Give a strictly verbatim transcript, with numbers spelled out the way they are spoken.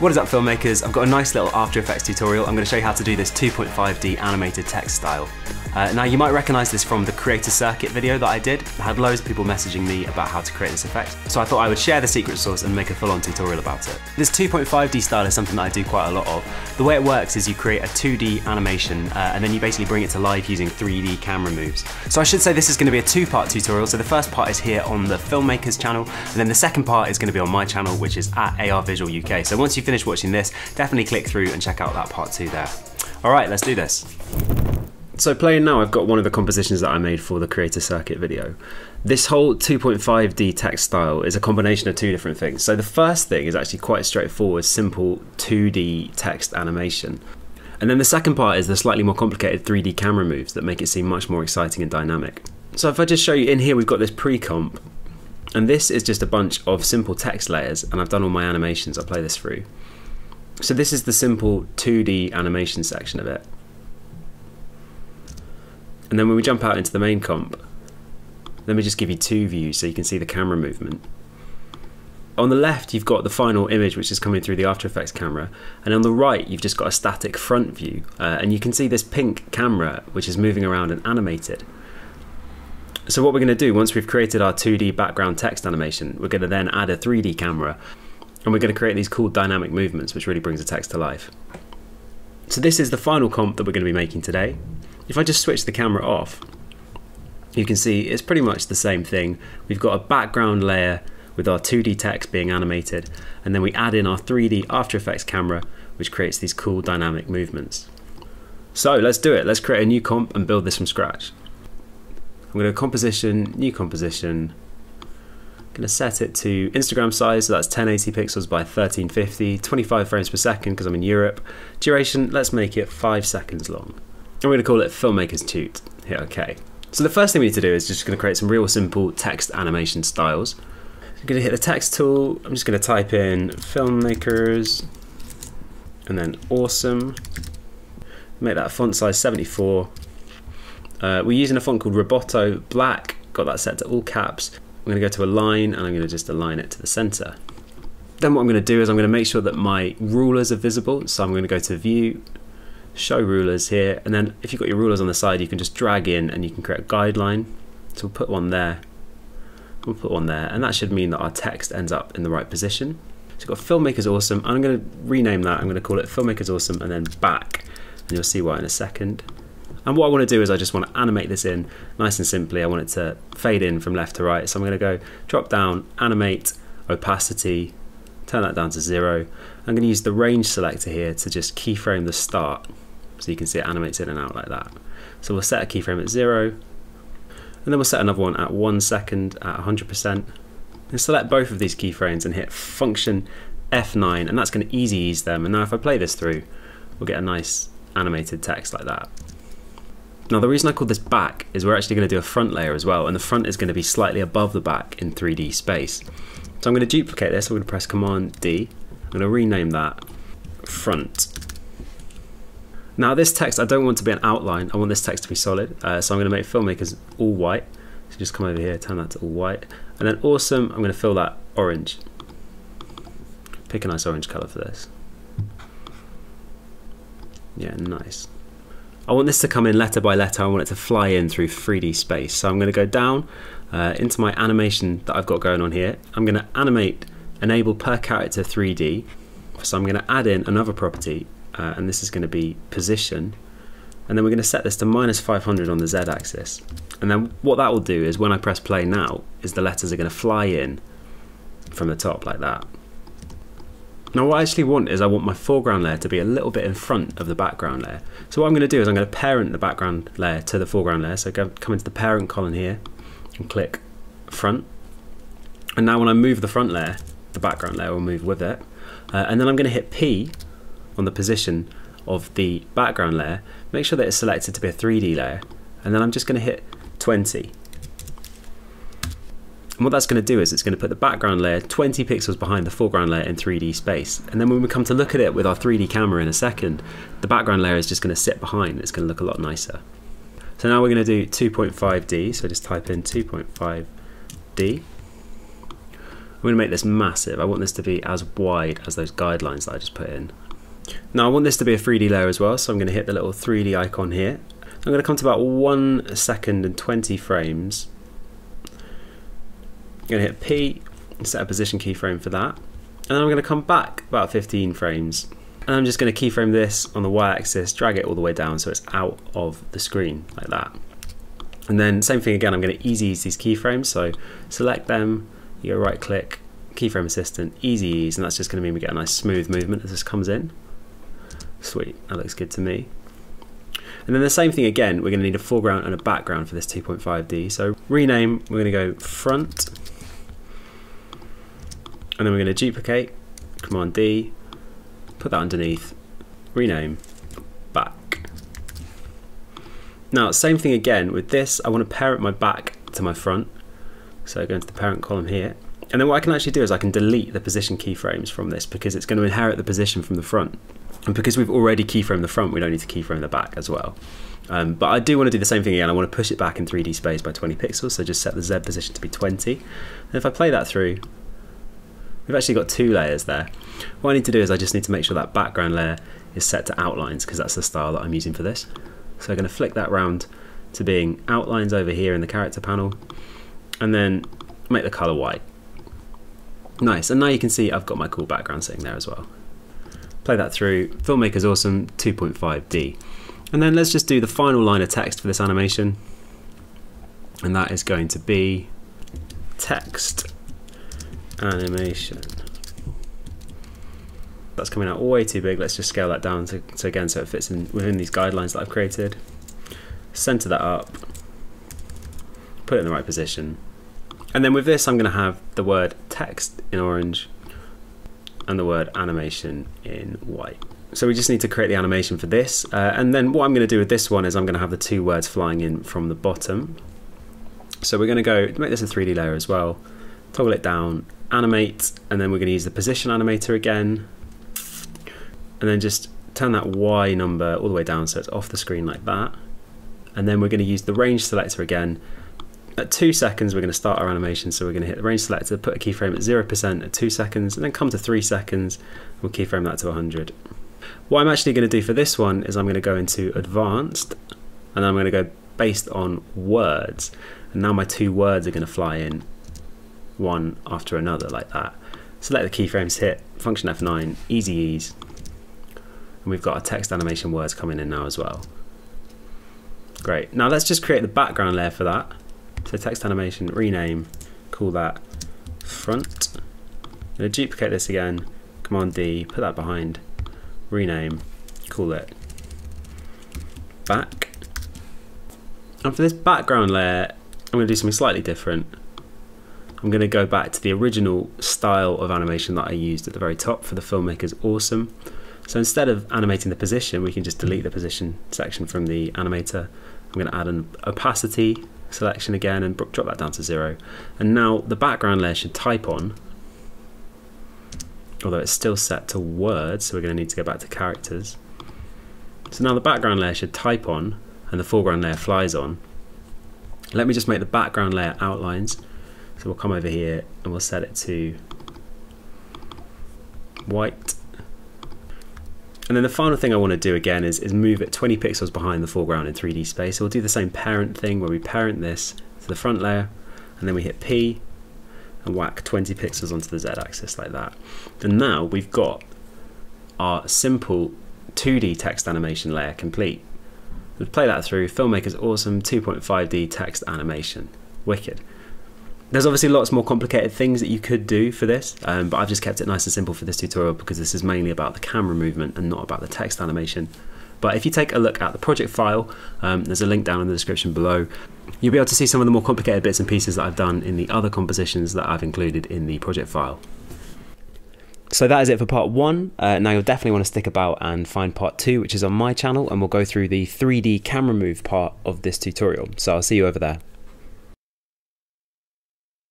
What is up, filmmakers? I've got a nice little After Effects tutorial. I'm going to show you how to do this two point five D animated text style. Uh, now, you might recognize this from the Creator Circuit video that I did. I had loads of people messaging me about how to create this effect, so I thought I would share the secret sauce and make a full-on tutorial about it. This two point five D style is something that I do quite a lot of. The way it works is you create a two D animation, uh, and then you basically bring it to life using three D camera moves. So I should say this is going to be a two-part tutorial, so the first part is here on the Filmmaker's channel, and then the second part is going to be on my channel, which is at A R Visual U K. So once you've finished watching this, definitely click through and check out that part two there. All right, let's do this. So playing now, I've got one of the compositions that I made for the Creator Circuit video. This whole two point five D text style is a combination of two different things. So the first thing is actually quite straightforward, simple two D text animation. And then the second part is the slightly more complicated three D camera moves that make it seem much more exciting and dynamic. So if I just show you in here, we've got this pre-comp, and this is just a bunch of simple text layers, and I've done all my animations. I'll play this through. So this is the simple two D animation section of it. And then when we jump out into the main comp, let me just give you two views so you can see the camera movement. On the left, you've got the final image, which is coming through the After Effects camera. And on the right, you've just got a static front view. Uh, and you can see this pink camera, which is moving around and animated. So what we're going to do, once we've created our two D background text animation, we're going to then add a three D camera. And we're going to create these cool dynamic movements, which really brings the text to life. So this is the final comp that we're going to be making today. If I just switch the camera off, you can see it's pretty much the same thing. We've got a background layer with our two D text being animated, and then we add in our three D After Effects camera, which creates these cool dynamic movements. So let's do it. Let's create a new comp and build this from scratch. I'm going to composition, new composition. I'm going to set it to Instagram size, so that's ten eighty pixels by thirteen fifty, twenty-five frames per second because I'm in Europe. Duration, let's make it five seconds long. I'm going to call it Filmmaker's Toot. Hit OK. So the first thing we need to do is just going to create some real simple text animation styles. I'm going to hit the text tool. I'm just going to type in Filmmaker's and then awesome. Make that font size seventy-four. Uh, we're using a font called Roboto Black. Got that set to all caps. I'm going to go to align and I'm going to just align it to the center. Then what I'm going to do is I'm going to make sure that my rulers are visible. So I'm going to go to view, show rulers here, and then if you've got your rulers on the side, you can just drag in and you can create a guideline. So we'll put one there, we'll put one there, and that should mean that our text ends up in the right position. So we've got Filmmaker's Awesome, and I'm going to rename that. I'm going to call it Filmmaker's Awesome and then back, and you'll see why in a second. And what I want to do is I just want to animate this in nice and simply. I want it to fade in from left to right, so I'm going to go drop down, animate, opacity, turn that down to zero. I'm going to use the range selector here to just keyframe the start, so you can see it animates in and out like that. So we'll set a keyframe at zero, and then we'll set another one at one second at one hundred percent. And select both of these keyframes and hit function F nine, and that's going to easy ease them. And now if I play this through, we'll get a nice animated text like that. Now the reason I call this back is we're actually going to do a front layer as well, and the front is going to be slightly above the back in three D space. So I'm going to duplicate this. I'm going to press Command D. I'm going to rename that front. Now this text, I don't want to be an outline. I want this text to be solid. Uh, so I'm going to make Filmmaker's all white. So just come over here, turn that to all white. And then awesome, I'm going to fill that orange. Pick a nice orange color for this. Yeah, nice. I want this to come in letter by letter. I want it to fly in through three D space. So I'm going to go down uh, into my animation that I've got going on here. I'm going to animate enable per character three D. So I'm going to add in another property, uh, and this is going to be position. And then we're going to set this to minus five hundred on the Z axis. And then what that will do is when I press play now, is the letters are going to fly in from the top like that. Now what I actually want is I want my foreground layer to be a little bit in front of the background layer. So what I'm going to do is I'm going to parent the background layer to the foreground layer. So go, come into the parent column here and click front. And now when I move the front layer, the background layer will move with it. Uh, and then I'm going to hit P on the position of the background layer. Make sure that it's selected to be a three D layer. And then I'm just going to hit twenty. And what that's going to do is it's going to put the background layer twenty pixels behind the foreground layer in three D space. And then when we come to look at it with our three D camera in a second, the background layer is just going to sit behind. It's going to look a lot nicer. So now we're going to do two point five D. So just type in two point five D. I'm going to make this massive. I want this to be as wide as those guidelines that I just put in. Now I want this to be a three D layer as well, so I'm going to hit the little three D icon here. I'm going to come to about one second and twenty frames. I'm going to hit P, set a position keyframe for that. And then I'm going to come back about fifteen frames. And I'm just going to keyframe this on the y-axis, drag it all the way down so it's out of the screen, like that. And then same thing again, I'm going to easy ease these keyframes, so select them, you go right click, keyframe assistant, easy ease, and that's just going to mean we get a nice smooth movement as this comes in. Sweet, that looks good to me. And then the same thing again, we're going to need a foreground and a background for this two point five D, so rename, we're going to go front, and then we're going to duplicate, Command D, put that underneath, rename, back. Now same thing again with this, I want to parent my back to my front, so I go into the parent column here, and then what I can actually do is I can delete the position keyframes from this because it's going to inherit the position from the front, and because we've already keyframed the front we don't need to keyframe the back as well. Um, but I do want to do the same thing again, I want to push it back in three D space by twenty pixels, so just set the Z position to be twenty, and if I play that through, we've actually got two layers there. What I need to do is I just need to make sure that background layer is set to outlines because that's the style that I'm using for this. So I'm going to flick that round to being outlines over here in the character panel and then make the color white. Nice, and now you can see I've got my cool background sitting there as well. Play that through, Filmmaker's awesome, two point five D. And then let's just do the final line of text for this animation, and that is going to be text animation. That's coming out way too big, let's just scale that down to, to again so it fits in within these guidelines that I've created. Center that up, put it in the right position. And then with this I'm going to have the word text in orange and the word animation in white. So we just need to create the animation for this, uh, and then what I'm going to do with this one is I'm going to have the two words flying in from the bottom. So we're going to go make this a three D layer as well, toggle it down, animate, and then we're going to use the position animator again. And then just turn that Y number all the way down so it's off the screen like that. And then we're going to use the range selector again. At two seconds, we're going to start our animation. So we're going to hit the range selector, put a keyframe at zero percent at two seconds, and then come to three seconds. We'll keyframe that to one hundred. What I'm actually going to do for this one is I'm going to go into advanced, and I'm going to go based on words. And now my two words are going to fly in one after another like that. Select the keyframes, hit function F nine, easy ease. And we've got our text animation words coming in now as well. Great, now let's just create the background layer for that. So text animation, rename, call that front. I'm gonna duplicate this again, Command D, put that behind, rename, call it back. And for this background layer, I'm gonna do something slightly different. I'm gonna go back to the original style of animation that I used at the very top for the Filmmaker's awesome. So instead of animating the position, we can just delete the position section from the animator. I'm going to add an opacity selection again and drop that down to zero. And now the background layer should type on, although it's still set to words, so we're going to need to go back to characters. So now the background layer should type on and the foreground layer flies on. Let me just make the background layer outlines. So we'll come over here and we'll set it to white. And then the final thing I want to do again is, is move it twenty pixels behind the foreground in three D space. So we'll do the same parent thing where we parent this to the front layer and then we hit P and whack twenty pixels onto the Z axis like that. And now we've got our simple two D text animation layer complete. We'll play that through, Filmmaker's awesome, two point five D text animation, wicked. There's obviously lots more complicated things that you could do for this, um, but I've just kept it nice and simple for this tutorial because this is mainly about the camera movement and not about the text animation. But if you take a look at the project file, um, there's a link down in the description below. You'll be able to see some of the more complicated bits and pieces that I've done in the other compositions that I've included in the project file. So that is it for part one. Uh, now you'll definitely want to stick about and find part two, which is on my channel, and we'll go through the three D camera move part of this tutorial. So I'll see you over there.